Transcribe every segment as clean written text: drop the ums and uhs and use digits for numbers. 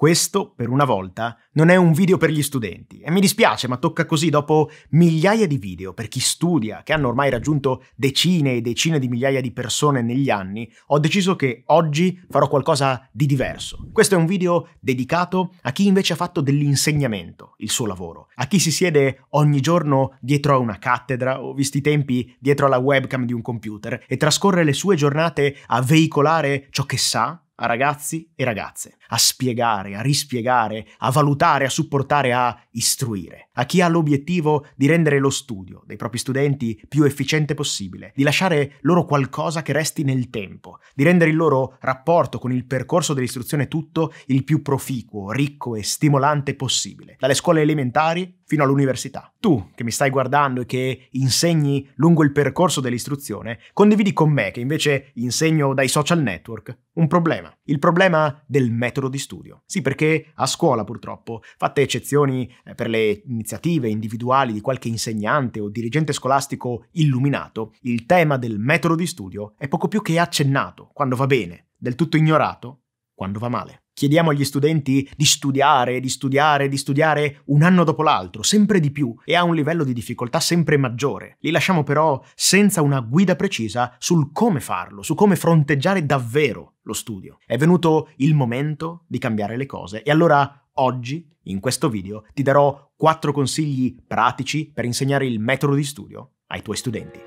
Questo, per una volta, non è un video per gli studenti e mi dispiace, ma tocca così dopo migliaia di video per chi studia, che hanno ormai raggiunto decine e decine di migliaia di persone negli anni, ho deciso che oggi farò qualcosa di diverso. Questo è un video dedicato a chi invece ha fatto dell'insegnamento il suo lavoro, a chi si siede ogni giorno dietro a una cattedra o, visti i tempi, dietro alla webcam di un computer e trascorre le sue giornate a veicolare ciò che sa, a ragazzi e ragazze, a spiegare, a rispiegare, a valutare, a supportare, a istruire, a chi ha l'obiettivo di rendere lo studio dei propri studenti più efficiente possibile, di lasciare loro qualcosa che resti nel tempo, di rendere il loro rapporto con il percorso dell'istruzione tutto il più proficuo, ricco e stimolante possibile, dalle scuole elementari fino all'università. Tu, che mi stai guardando e che insegni lungo il percorso dell'istruzione, condividi con me, che invece insegno dai social network, un problema. Il problema del metodo di studio. Sì, perché a scuola, purtroppo, fatte eccezioni per le iniziative individuali di qualche insegnante o dirigente scolastico illuminato, il tema del metodo di studio è poco più che accennato, quando va bene, del tutto ignorato, quando va male. Chiediamo agli studenti di studiare, di studiare, di studiare un anno dopo l'altro, sempre di più e a un livello di difficoltà sempre maggiore. Li lasciamo però senza una guida precisa sul come farlo, su come fronteggiare davvero lo studio. È venuto il momento di cambiare le cose e allora oggi, in questo video, ti darò 4 consigli pratici per insegnare il metodo di studio ai tuoi studenti.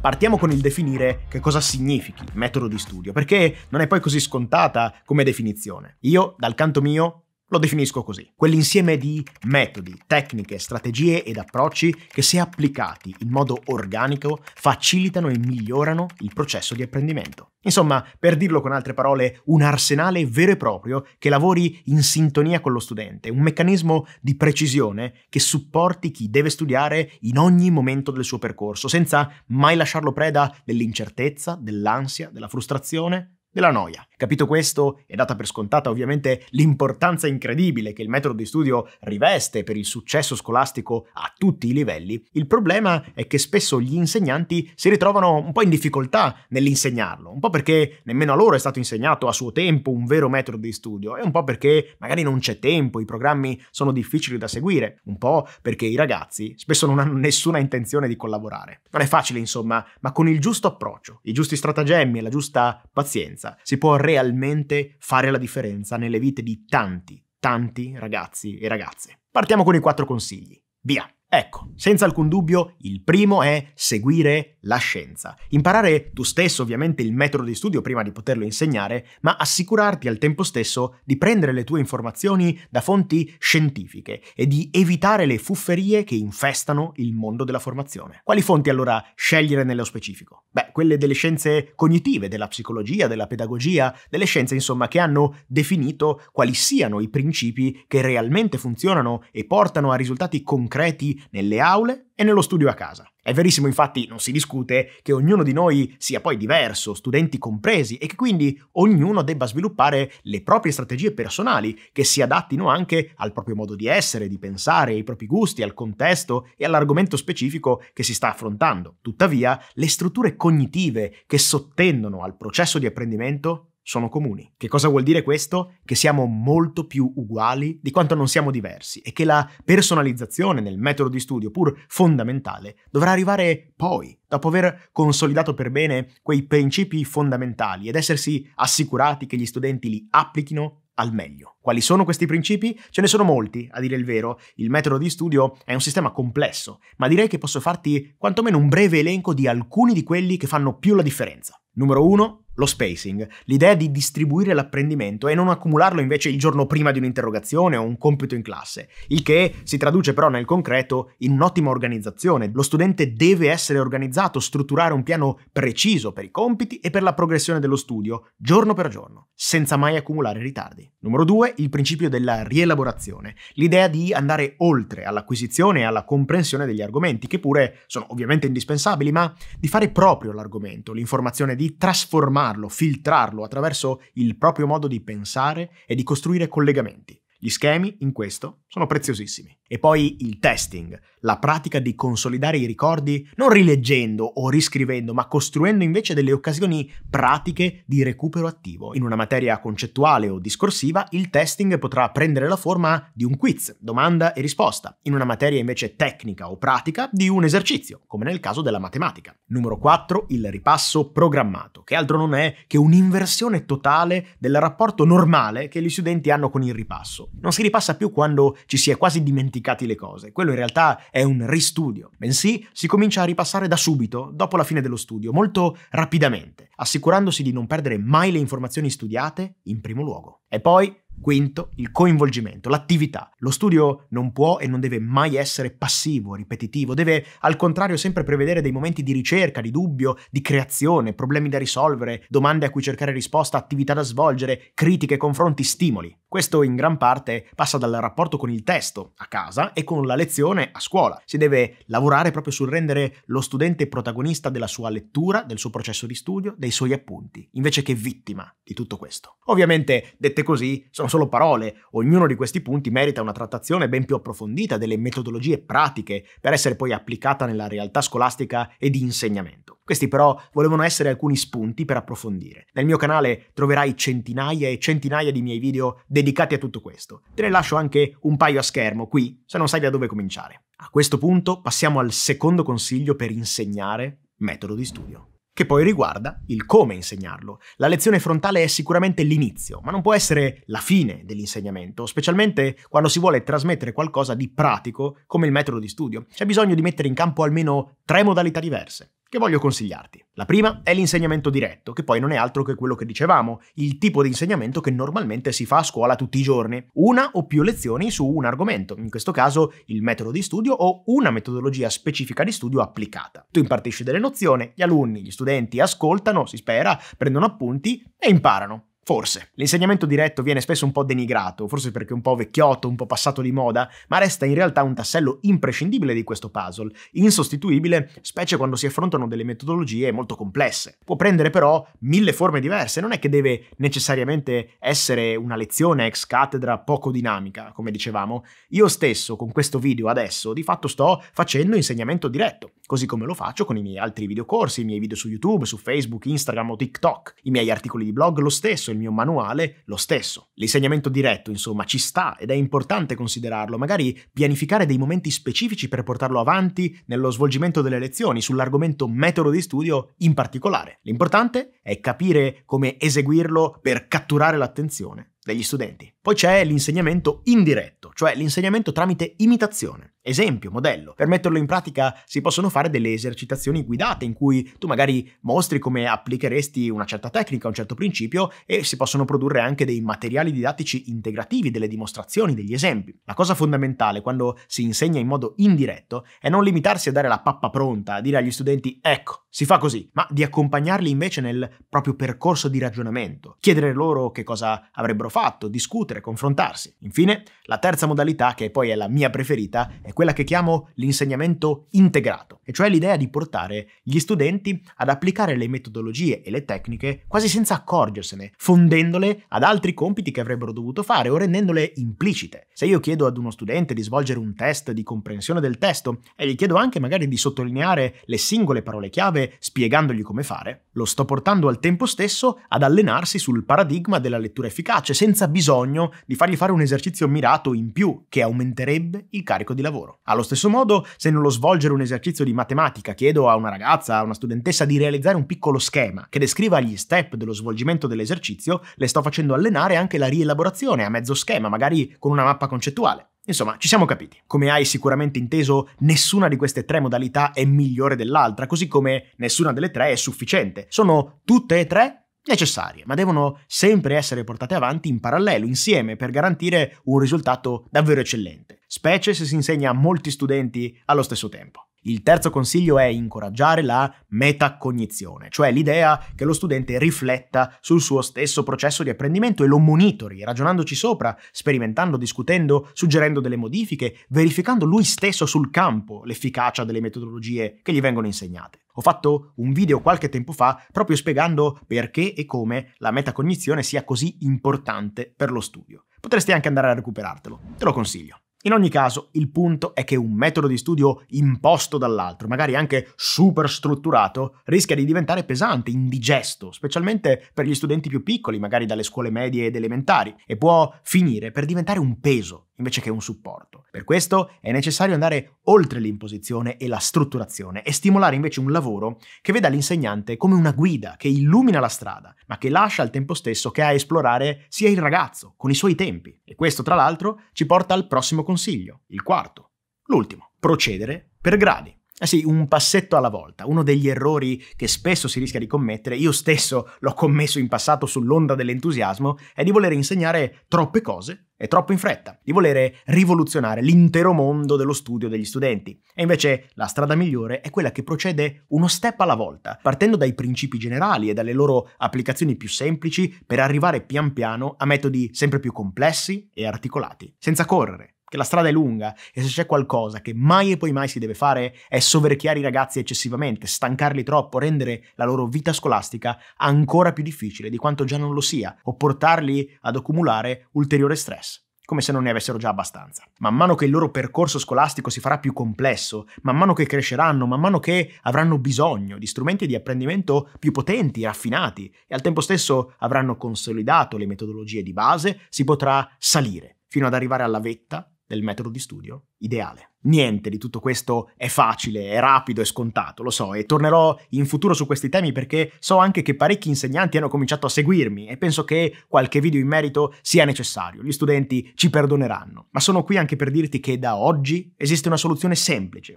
Partiamo con il definire che cosa significhi metodo di studio, perché non è poi così scontata come definizione. Io, dal canto mio, lo definisco così. Quell'insieme di metodi, tecniche, strategie ed approcci che, se applicati in modo organico, facilitano e migliorano il processo di apprendimento. Insomma, per dirlo con altre parole, un arsenale vero e proprio che lavori in sintonia con lo studente, un meccanismo di precisione che supporti chi deve studiare in ogni momento del suo percorso, senza mai lasciarlo preda dell'incertezza, dell'ansia, della frustrazione, della noia. Capito questo, è data per scontata ovviamente l'importanza incredibile che il metodo di studio riveste per il successo scolastico a tutti i livelli, il problema è che spesso gli insegnanti si ritrovano un po' in difficoltà nell'insegnarlo, un po' perché nemmeno a loro è stato insegnato a suo tempo un vero metodo di studio e un po' perché magari non c'è tempo, i programmi sono difficili da seguire, un po' perché i ragazzi spesso non hanno nessuna intenzione di collaborare. Non è facile, insomma, ma con il giusto approccio, i giusti stratagemmi e la giusta pazienza si può realmente fare la differenza nelle vite di tanti ragazzi e ragazze. Partiamo con i 4 consigli. Via! Ecco, senza alcun dubbio, il primo è seguire la scienza. Imparare tu stesso ovviamente il metodo di studio prima di poterlo insegnare, ma assicurarti al tempo stesso di prendere le tue informazioni da fonti scientifiche e di evitare le fufferie che infestano il mondo della formazione. Quali fonti allora scegliere nello specifico? Beh, quelle delle scienze cognitive, della psicologia, della pedagogia, delle scienze insomma che hanno definito quali siano i principi che realmente funzionano e portano a risultati concreti nelle aule e nello studio a casa. È verissimo, infatti, non si discute che ognuno di noi sia poi diverso, studenti compresi, e che quindi ognuno debba sviluppare le proprie strategie personali che si adattino anche al proprio modo di essere, di pensare, ai propri gusti, al contesto e all'argomento specifico che si sta affrontando. Tuttavia, le strutture cognitive che sottendono al processo di apprendimento sono comuni. Che cosa vuol dire questo? Che siamo molto più uguali di quanto non siamo diversi e che la personalizzazione nel metodo di studio, pur fondamentale, dovrà arrivare poi, dopo aver consolidato per bene quei principi fondamentali ed essersi assicurati che gli studenti li applichino al meglio. Quali sono questi principi? Ce ne sono molti, a dire il vero. Il metodo di studio è un sistema complesso, ma direi che posso farti quantomeno un breve elenco di alcuni di quelli che fanno più la differenza. Numero 1. Lo spacing, l'idea di distribuire l'apprendimento e non accumularlo invece il giorno prima di un'interrogazione o un compito in classe, il che si traduce però nel concreto in un'ottima organizzazione. Lo studente deve essere organizzato, strutturare un piano preciso per i compiti e per la progressione dello studio, giorno per giorno, senza mai accumulare ritardi. Numero 2, il principio della rielaborazione, l'idea di andare oltre all'acquisizione e alla comprensione degli argomenti, che pure sono ovviamente indispensabili, ma di fare proprio l'argomento, l'informazione, di trasformare, filtrarlo attraverso il proprio modo di pensare e di costruire collegamenti. Gli schemi, in questo, sono preziosissimi. E poi il testing, la pratica di consolidare i ricordi non rileggendo o riscrivendo, ma costruendo invece delle occasioni pratiche di recupero attivo. In una materia concettuale o discorsiva, il testing potrà prendere la forma di un quiz, domanda e risposta. In una materia invece tecnica o pratica, di un esercizio, come nel caso della matematica. Numero 4, il ripasso programmato, che altro non è che un'inversione totale del rapporto normale che gli studenti hanno con il ripasso. Non si ripassa più quando ci si è quasi dimenticati le cose, quello in realtà è un ristudio, bensì si comincia a ripassare da subito, dopo la fine dello studio, molto rapidamente, assicurandosi di non perdere mai le informazioni studiate in primo luogo. E poi, quinto, il coinvolgimento, l'attività. Lo studio non può e non deve mai essere passivo, ripetitivo, deve al contrario sempre prevedere dei momenti di ricerca, di dubbio, di creazione, problemi da risolvere, domande a cui cercare risposta, attività da svolgere, critiche, confronti, stimoli. Questo in gran parte passa dal rapporto con il testo a casa e con la lezione a scuola. Si deve lavorare proprio sul rendere lo studente protagonista della sua lettura, del suo processo di studio, dei suoi appunti, invece che vittima di tutto questo. Ovviamente, dette così, sono solo parole. Ognuno di questi punti merita una trattazione ben più approfondita delle metodologie pratiche per essere poi applicata nella realtà scolastica e di insegnamento. Questi però volevano essere alcuni spunti per approfondire. Nel mio canale troverai centinaia e centinaia di miei video dedicati a tutto questo. Te ne lascio anche un paio a schermo qui, se non sai da dove cominciare. A questo punto passiamo al secondo consiglio per insegnare metodo di studio, che poi riguarda il come insegnarlo. La lezione frontale è sicuramente l'inizio, ma non può essere la fine dell'insegnamento, specialmente quando si vuole trasmettere qualcosa di pratico come il metodo di studio. C'è bisogno di mettere in campo almeno 3 modalità diverse, che voglio consigliarti. La prima è l'insegnamento diretto, che poi non è altro che quello che dicevamo, il tipo di insegnamento che normalmente si fa a scuola tutti i giorni. Una o più lezioni su un argomento, in questo caso il metodo di studio o una metodologia specifica di studio applicata. Tu impartisci delle nozioni, gli alunni, gli studenti ascoltano, si spera, prendono appunti e imparano. Forse. L'insegnamento diretto viene spesso un po' denigrato, forse perché un po' vecchiotto, un po' passato di moda, ma resta in realtà un tassello imprescindibile di questo puzzle, insostituibile, specie quando si affrontano delle metodologie molto complesse. Può prendere però 1000 forme diverse, non è che deve necessariamente essere una lezione ex cathedra poco dinamica, come dicevamo. Io stesso, con questo video adesso, di fatto sto facendo insegnamento diretto, così come lo faccio con i miei altri videocorsi, i miei video su YouTube, su Facebook, Instagram o TikTok, i miei articoli di blog, lo stesso, il mio manuale, lo stesso. L'insegnamento diretto, insomma, ci sta ed è importante considerarlo, magari pianificare dei momenti specifici per portarlo avanti nello svolgimento delle lezioni, sull'argomento metodo di studio in particolare. L'importante è capire come eseguirlo per catturare l'attenzione degli studenti. Poi c'è l'insegnamento indiretto, cioè l'insegnamento tramite imitazione, esempio, modello. Per metterlo in pratica si possono fare delle esercitazioni guidate in cui tu magari mostri come applicheresti una certa tecnica, un certo principio, e si possono produrre anche dei materiali didattici integrativi, delle dimostrazioni, degli esempi. La cosa fondamentale quando si insegna in modo indiretto è non limitarsi a dare la pappa pronta, a dire agli studenti ecco, si fa così, ma di accompagnarli invece nel proprio percorso di ragionamento, chiedere loro che cosa avrebbero fatto, discutere, confrontarsi. Infine, la terza modalità, che poi è la mia preferita, è quella che chiamo l'insegnamento integrato, e cioè l'idea di portare gli studenti ad applicare le metodologie e le tecniche quasi senza accorgersene, fondendole ad altri compiti che avrebbero dovuto fare o rendendole implicite. Se io chiedo ad uno studente di svolgere un test di comprensione del testo e gli chiedo anche magari di sottolineare le singole parole chiave spiegandogli come fare, lo sto portando al tempo stesso ad allenarsi sul paradigma della lettura efficace, senza bisogno di fargli fare un esercizio mirato in più che aumenterebbe il carico di lavoro. Allo stesso modo, se nello svolgere un esercizio di matematica chiedo a una ragazza, a una studentessa di realizzare un piccolo schema che descriva gli step dello svolgimento dell'esercizio, le sto facendo allenare anche la rielaborazione a mezzo schema, magari con una mappa concettuale. Insomma, ci siamo capiti. Come hai sicuramente inteso, nessuna di queste 3 modalità è migliore dell'altra, così come nessuna delle 3 è sufficiente. Sono tutte e 3 necessarie, ma devono sempre essere portate avanti in parallelo, insieme, per garantire un risultato davvero eccellente, specie se si insegna a molti studenti allo stesso tempo. Il terzo consiglio è incoraggiare la metacognizione, cioè l'idea che lo studente rifletta sul suo stesso processo di apprendimento e lo monitori, ragionandoci sopra, sperimentando, discutendo, suggerendo delle modifiche, verificando lui stesso sul campo l'efficacia delle metodologie che gli vengono insegnate. Ho fatto un video qualche tempo fa proprio spiegando perché e come la metacognizione sia così importante per lo studio. Potresti anche andare a recuperartelo, te lo consiglio. In ogni caso, il punto è che un metodo di studio imposto dall'altro, magari anche super strutturato, rischia di diventare pesante, indigesto, specialmente per gli studenti più piccoli, magari dalle scuole medie ed elementari, e può finire per diventare un peso invece che un supporto. Per questo è necessario andare oltre l'imposizione e la strutturazione e stimolare invece un lavoro che veda l'insegnante come una guida che illumina la strada, ma che lascia al tempo stesso che a esplorare sia il ragazzo, con i suoi tempi. E questo, tra l'altro, ci porta al prossimo consiglio, il quarto, l'ultimo, procedere per gradi. Eh sì, un passetto alla volta, uno degli errori che spesso si rischia di commettere, io stesso l'ho commesso in passato sull'onda dell'entusiasmo, è di voler insegnare troppe cose e troppo in fretta, di volere rivoluzionare l'intero mondo dello studio degli studenti. E invece la strada migliore è quella che procede uno step alla volta, partendo dai principi generali e dalle loro applicazioni più semplici per arrivare pian piano a metodi sempre più complessi e articolati, senza correre. Che la strada è lunga e se c'è qualcosa che mai e poi mai si deve fare è soverchiare i ragazzi eccessivamente, stancarli troppo, rendere la loro vita scolastica ancora più difficile di quanto già non lo sia, o portarli ad accumulare ulteriore stress, come se non ne avessero già abbastanza. Man mano che il loro percorso scolastico si farà più complesso, man mano che cresceranno, man mano che avranno bisogno di strumenti di apprendimento più potenti, raffinati, e al tempo stesso avranno consolidato le metodologie di base, si potrà salire fino ad arrivare alla vetta del metodo di studio ideale. Niente di tutto questo è facile, è rapido, è scontato, lo so, e tornerò in futuro su questi temi perché so anche che parecchi insegnanti hanno cominciato a seguirmi e penso che qualche video in merito sia necessario, gli studenti ci perdoneranno. Ma sono qui anche per dirti che da oggi esiste una soluzione semplice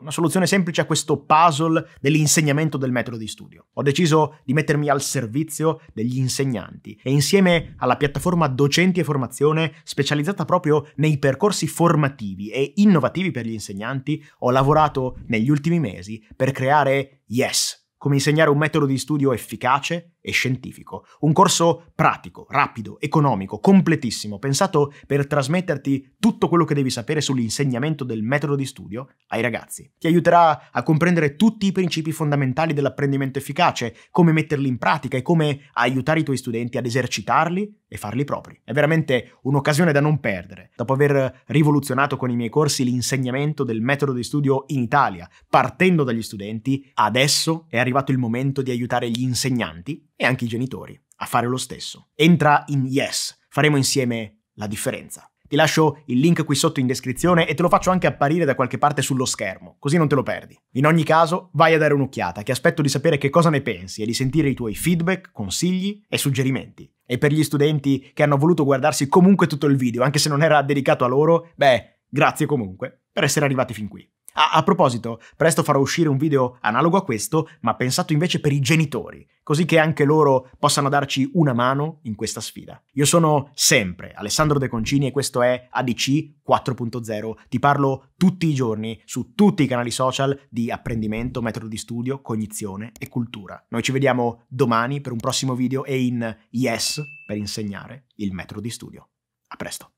a questo puzzle dell'insegnamento del metodo di studio. Ho deciso di mettermi al servizio degli insegnanti e insieme alla piattaforma Docenti e Formazione, specializzata proprio nei percorsi formativi e innovativi per gli insegnanti, ho lavorato negli ultimi mesi per creare IES, come insegnare un metodo di studio efficace e scientifico. Un corso pratico, rapido, economico, completissimo, pensato per trasmetterti tutto quello che devi sapere sull'insegnamento del metodo di studio ai ragazzi. Ti aiuterà a comprendere tutti i principi fondamentali dell'apprendimento efficace, come metterli in pratica e come aiutare i tuoi studenti ad esercitarli e farli propri. È veramente un'occasione da non perdere. Dopo aver rivoluzionato con i miei corsi l'insegnamento del metodo di studio in Italia, partendo dagli studenti, adesso è arrivato il momento di aiutare gli insegnanti e anche i genitori a fare lo stesso. Entra in IES, faremo insieme la differenza. Ti lascio il link qui sotto in descrizione e te lo faccio anche apparire da qualche parte sullo schermo, così non te lo perdi. In ogni caso, vai a dare un'occhiata, che aspetto di sapere che cosa ne pensi e di sentire i tuoi feedback, consigli e suggerimenti. E per gli studenti che hanno voluto guardarsi comunque tutto il video, anche se non era dedicato a loro, beh, grazie comunque per essere arrivati fin qui. A proposito, presto farò uscire un video analogo a questo, ma pensato invece per i genitori, così che anche loro possano darci una mano in questa sfida. Io sono sempre Alessandro De Concini e questo è ADC 4.0. Ti parlo tutti i giorni su tutti i canali social di apprendimento, metodo di studio, cognizione e cultura. Noi ci vediamo domani per un prossimo video e in IES per insegnare il metodo di studio. A presto.